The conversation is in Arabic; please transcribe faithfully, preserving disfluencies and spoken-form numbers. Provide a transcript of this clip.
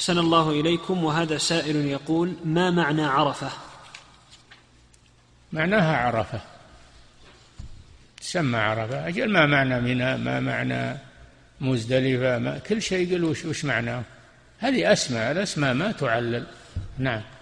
أحسن الله إليكم. وهذا سائل يقول: ما معنى عرفة؟ معناها عرفة، تسمى عرفة. أجل ما معنى منى، ما معنى مزدلفة، ما كل شيء يقول وش معناه. هذه أسماء، الأسماء ما تعلل. نعم.